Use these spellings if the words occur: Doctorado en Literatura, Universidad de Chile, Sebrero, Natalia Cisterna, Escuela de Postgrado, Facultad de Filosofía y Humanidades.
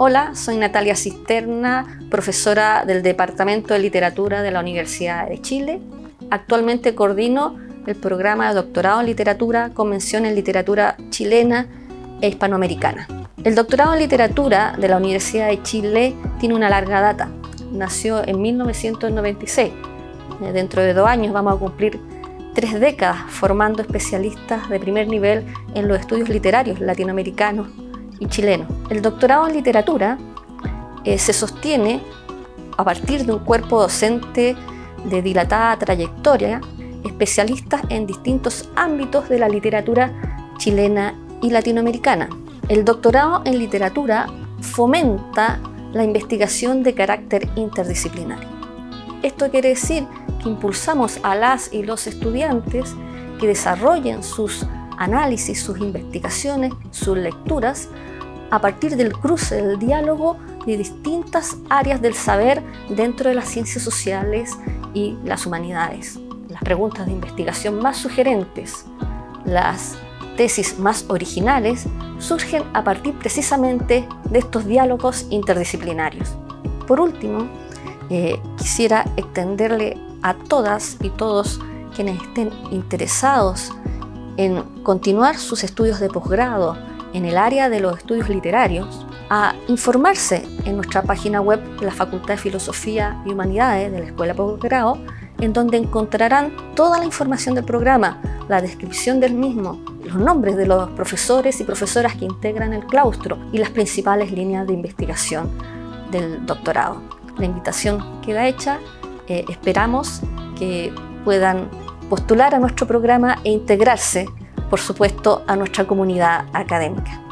Hola, soy Natalia Cisterna, profesora del Departamento de Literatura de la Universidad de Chile. Actualmente coordino el programa de Doctorado en Literatura con mención en Literatura Chilena e Hispanoamericana. El Doctorado en Literatura de la Universidad de Chile tiene una larga data. Nació en 1996. Dentro de 2 años vamos a cumplir 3 décadas formando especialistas de primer nivel en los estudios literarios latinoamericanos y chileno. El doctorado en literatura se sostiene a partir de un cuerpo docente de dilatada trayectoria, especialistas en distintos ámbitos de la literatura chilena y latinoamericana. El doctorado en literatura fomenta la investigación de carácter interdisciplinario. Esto quiere decir que impulsamos a las y los estudiantes que desarrollen sus análisis, sus investigaciones, sus lecturas, a partir del cruce, del diálogo de distintas áreas del saber dentro de las ciencias sociales y las humanidades. Las preguntas de investigación más sugerentes, las tesis más originales, surgen a partir precisamente de estos diálogos interdisciplinarios. Por último, quisiera extenderle a todas y todos quienes estén interesados en continuar sus estudios de posgrado en el área de los estudios literarios, a informarse en nuestra página web de la Facultad de Filosofía y Humanidades de la Escuela Posgrado, en donde encontrarán toda la información del programa, la descripción del mismo, los nombres de los profesores y profesoras que integran el claustro y las principales líneas de investigación del doctorado. La invitación queda hecha. Esperamos que puedan postular a nuestro programa e integrarse, por supuesto, a nuestra comunidad académica.